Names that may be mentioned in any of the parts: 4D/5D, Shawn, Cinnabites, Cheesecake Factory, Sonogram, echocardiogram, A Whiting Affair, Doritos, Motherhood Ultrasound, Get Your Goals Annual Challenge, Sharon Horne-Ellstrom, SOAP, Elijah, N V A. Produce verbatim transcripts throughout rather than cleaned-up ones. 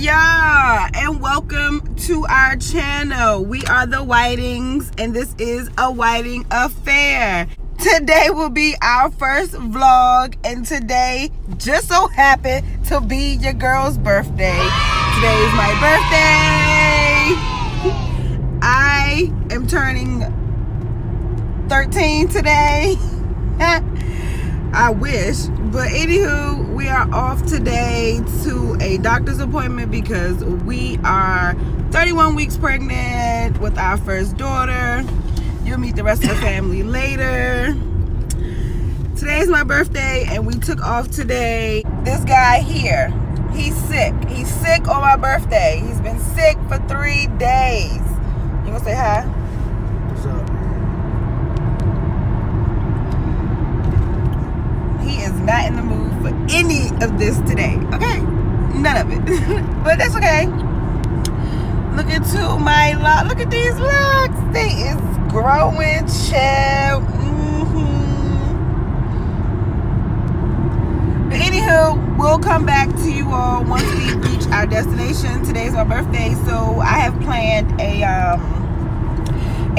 Yeah, and welcome to our channel. We are the Whitings, and this is a Whiting affair. Today will be our first vlog, and today just so happened to be your girl's birthday. Today is my birthday. I am turning thirteen today. I wish, but anywho, we are off today to a doctor's appointment because we are thirty-one weeks pregnant with our first daughter. You'll meet the rest of the family later. Today's my birthday and we took off today. This guy here, he's sick. He's sick on my birthday. He's been sick for three days. You gonna say hi? What's up? He is not in the mood for any of this today, okay? None of it. But that's okay. Look into my lot. Look at these vlogs. They is growing, chill. Mm-hmm. But anywho, we'll come back to you all once we reach our destination. Today's my birthday, so I have planned a um,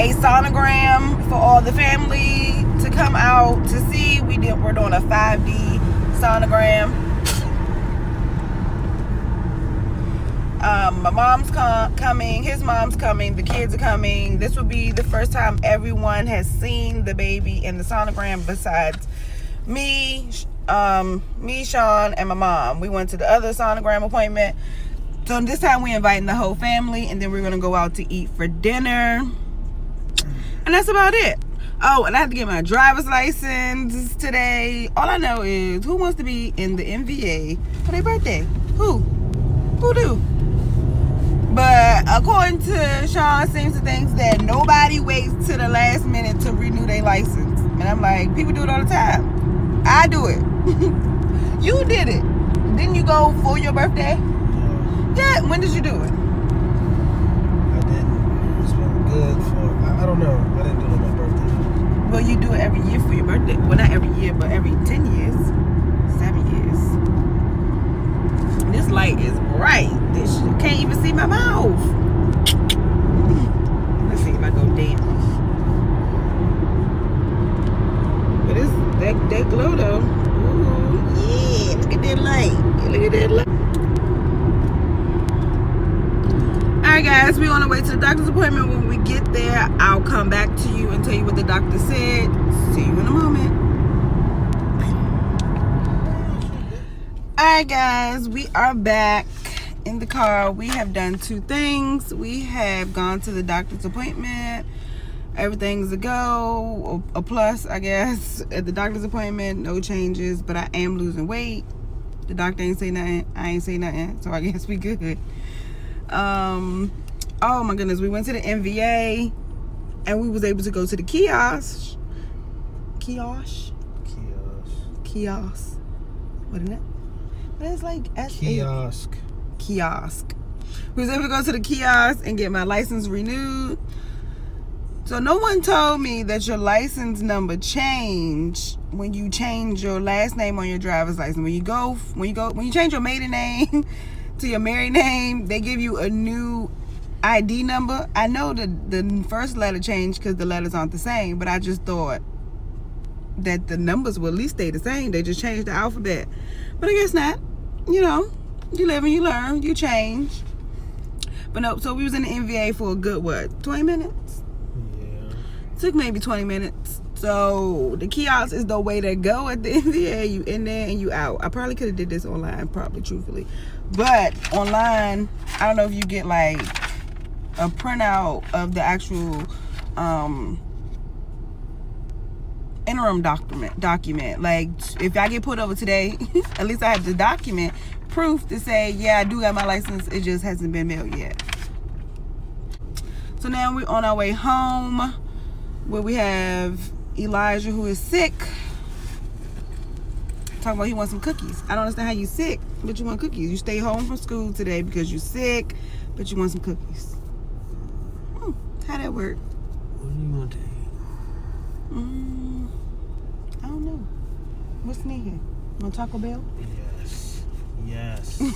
a sonogram for all the family to come out to see. We did, we're doing a five D sonogram. Um, my mom's com coming, his mom's coming, the kids are coming. This will be the first time everyone has seen the baby in the sonogram besides me, um, me, Shawn, and my mom. We went to the other sonogram appointment. So this time we're inviting the whole family, and then we're gonna go out to eat for dinner. And that's about it. Oh, and I have to get my driver's license today. All I know is who wants to be in the N V A for their birthday? Who? Who do? But according to Shawn, seems to think that nobody waits to the last minute to renew their license. And I'm like, people do it all the time. I do it. You did it. Didn't you go for your birthday? Yeah. Yeah. When did you do it? I didn't. It's been good for, I, I don't know. I didn't do it on my birthday. Well, you do it every year for your birthday. Well, not every year, but every ten years, seven years. This light is bright. This you can't even see my mouth. Let's see if I go down. But it's that that glow though. Ooh, yeah! Look at that light. Look at that light. Alright guys, we're on our way to the doctor's appointment. When we get there, I'll come back to you and tell you what the doctor said. See you in a moment. Alright guys, we are back in the car. We have done two things. We have gone to the doctor's appointment. Everything's a go, a plus I guess. At the doctor's appointment, no changes, but I am losing weight. The doctor ain't say nothing, I ain't say nothing, so I guess we good. Um oh my goodness, we went to the N V A and we was able to go to the kiosk kiosk kiosk kiosk what is that? It's like S A kiosk kiosk we was able to go to the kiosk and get my license renewed. So no one told me that your license number change when you change your last name on your driver's license. When you go when you go when you change your maiden name to your married name, they give you a new I D number. I know the the first letter changed because the letters aren't the same, but I just thought that the numbers will at least stay the same. They just changed the alphabet, but I guess not. You know, you live and you learn, you change. But nope. So we was in the N V A for a good what, twenty minutes? Yeah. Took maybe twenty minutes. So the kiosk is the way to go at the N V A. You in there and you out. I probably could have did this online, probably truthfully. But online, I don't know if you get like a printout of the actual um, interim document. Document. Like if I get pulled over today, at least I have the document proof to say, yeah, I do have my license. It just hasn't been mailed yet. So now we're on our way home where we have Elijah who is sick. Talking about he wants some cookies. I don't understand how you sick, but you want cookies. You stay home from school today because you're sick, but you want some cookies. Hmm, how that work? What do you want to eat? Mm, I don't know. What's near here? You want Taco Bell? Yes. Yes.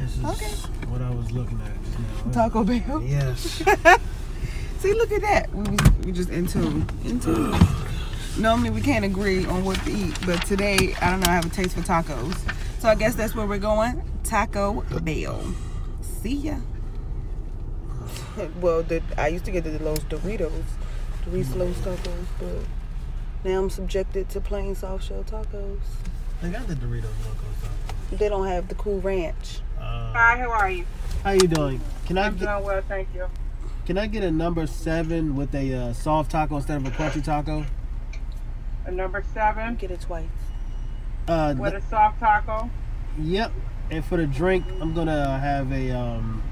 This is okay. What I was looking at just now. Taco Bell? Yes. See, look at that. We, we just into into. Normally we can't agree on what to eat, but today, I don't know, I have a taste for tacos. So I guess that's where we're going. Taco Bell. See ya. Well, the, I used to get the Los Doritos, Doritos tacos, but now I'm subjected to plain soft shell tacos. They got the Doritos tacos, though. They don't have the Cool Ranch. Uh, Hi, how are you? How you doing? Can I I'm get, doing well, thank you. Can I get a number seven with a uh, soft taco instead of a crunchy taco? A number seven? Get it twice. Uh, with a soft taco? Yep. And for the drink, I'm going to have a um,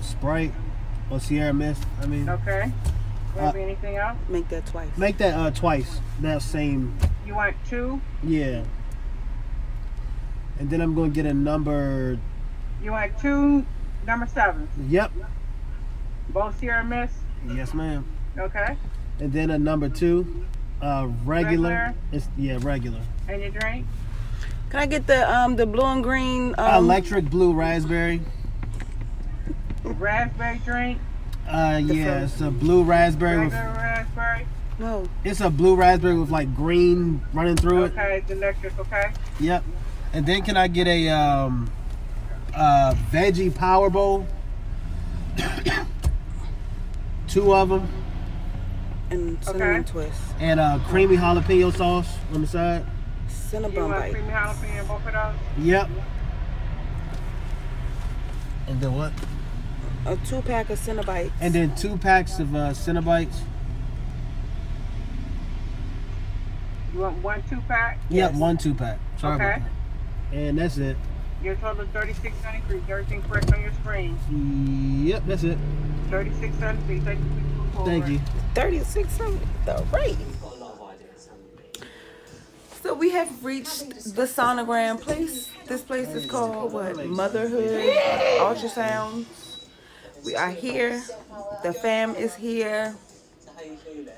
Sprite. Or Sierra Mist, I mean. Okay. Uh, anything else? Make that twice. Make that uh, twice. That same. You want two? Yeah. And then I'm going to get a number. You want two, number seven? Yep. Both Sierra Mist? Yes, ma'am. Okay. And then a number two, uh, regular. regular. It's, yeah, regular. And your drink? Can I get the um the blue and green? Um, Electric blue raspberry. Raspberry drink? Uh, yeah, it's a blue raspberry. Regular with, raspberry? No. It's a blue raspberry with like green running through it. Okay, it's electric, okay? Yep. And then can I get a um, uh, veggie power bowl? Two of them. And cinnamon okay. twist. And a creamy jalapeno sauce on the side. Cinnamon you want creamy jalapeno, both of those? Yep. And then what? A two pack of Cinnabites. And then two packs of uh, Cinnabites. You want one two pack? Yeah, yes. one two pack. Sorry okay. About that. And that's it. Your total is thirty-six ninety-three. Everything correct on your screen? Yep, that's it. thirty-six ninety-three. Thank you. Thank you. thirty-six ninety-three. Right. So we have reached the sonogram place. This place is called what? Motherhood Ultrasound. We are here. The fam is here. How you feeling?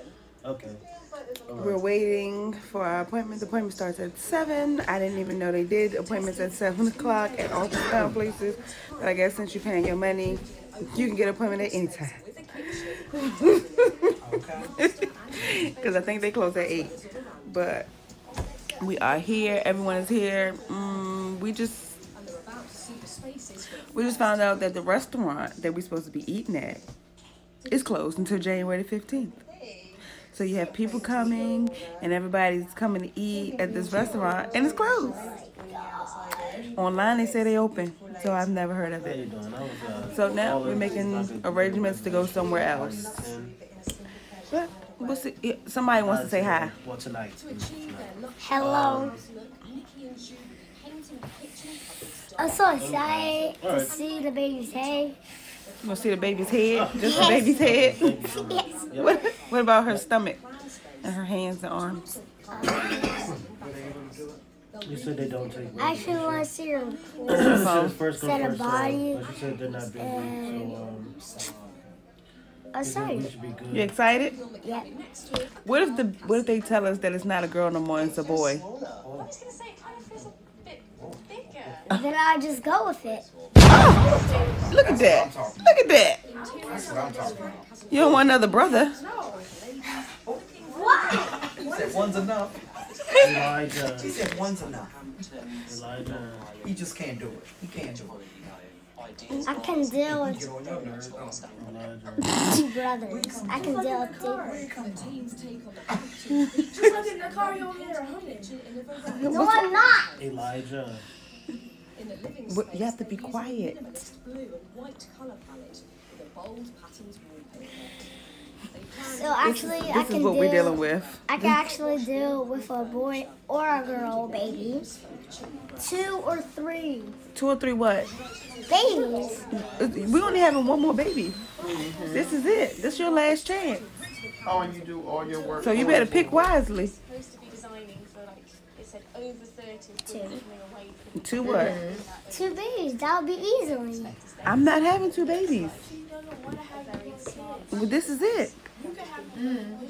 Okay. Right. We're waiting for our appointment. The appointment starts at seven. I didn't even know they did appointments at seven o'clock at all the town places. But I guess since you're paying your money, you can get an appointment at any time. Because I think they close at eight. But we are here. Everyone is here. Mm, we just. We just found out that the restaurant that we're supposed to be eating at is closed until January the fifteenth. So you have people coming and everybody's coming to eat at this restaurant and it's closed. Online they say they open, so I've never heard of it. So now we're making arrangements to go somewhere else. But we'll see. Somebody wants to say hi. Hello. I'm so excited right. to see the baby's head. You want to see the baby's head? Just yes. the baby's head? Yes. What, what about her stomach and her hands and arms? You said they don't take. I actually want to see her first set of body. But you said they're not being weak, so um. I'm excited. You excited? Yeah. What if the what if they tell us that it's not a girl no more, it's a boy? Then I just go with it. Oh, look at that. Look at that. That's what I'm talking about. You don't want another brother. What? She said one's enough. Elijah. She said one's enough. Elijah. He just can't do it. He can't do it. I can deal with two brothers. I can deal with things. No, I'm not. Elijah. You have to be quiet. So actually, this, this I can is what deal, we're dealing with. I can actually deal with a boy or a girl baby, two or three. Two or three what? Babies. We only having one more baby. Mm-hmm. This is it. This is your last chance. How you do all your work? So you better pick wisely. Over thirty, two. Two what? Mm-hmm. Two babies. That would be easily. I'm not having two babies. Well, this is it. Mm.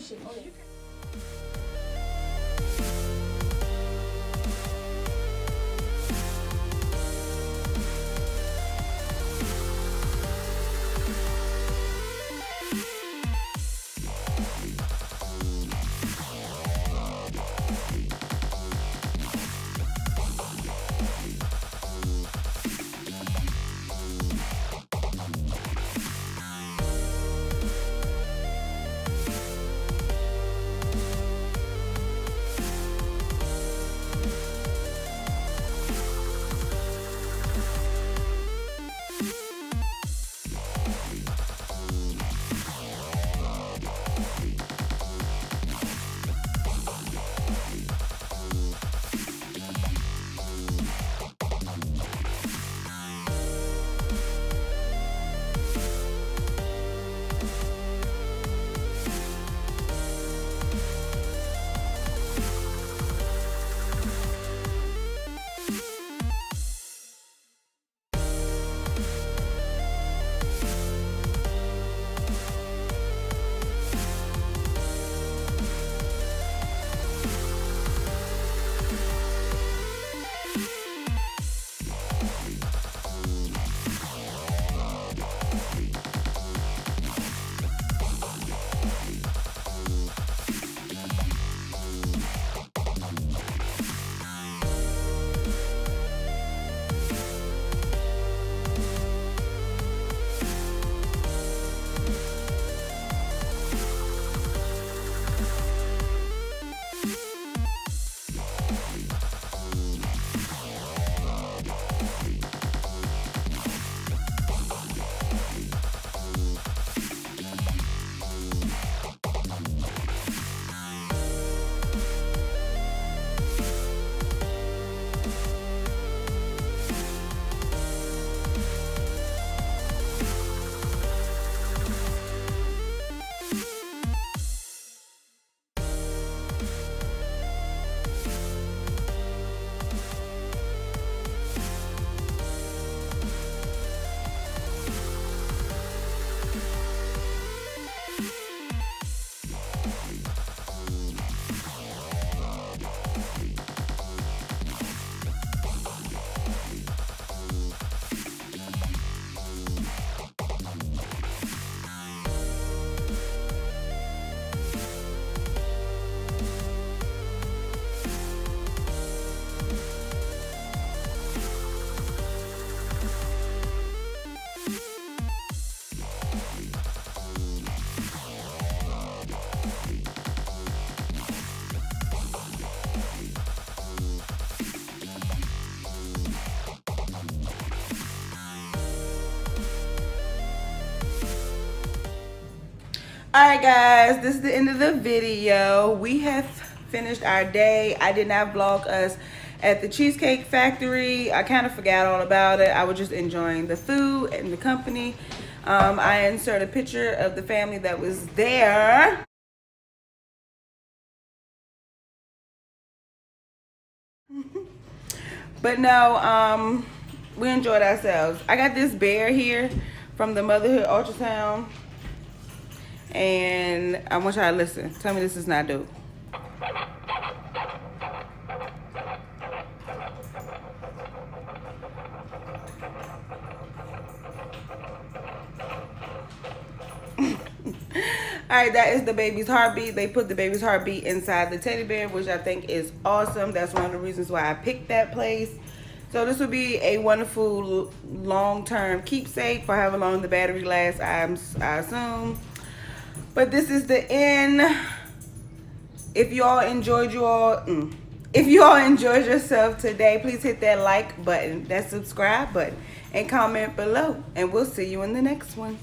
All right, guys, this is the end of the video. We have finished our day. I did not vlog us at the Cheesecake Factory. I kind of forgot all about it. I was just enjoying the food and the company. Um, I inserted a picture of the family that was there. But no, um, we enjoyed ourselves. I got this bear here from the Motherhood Ultrasound. And I want y'all to listen. Tell me this is not dope. All right, that is the baby's heartbeat. They put the baby's heartbeat inside the teddy bear, which I think is awesome. That's one of the reasons why I picked that place. So this will be a wonderful long-term keepsake for however long the battery lasts, I'm, I assume. But this is the end. If you all enjoyed you all, mm, if you all enjoyed yourself today, please hit that like button, that subscribe button, and comment below. And we'll see you in the next one.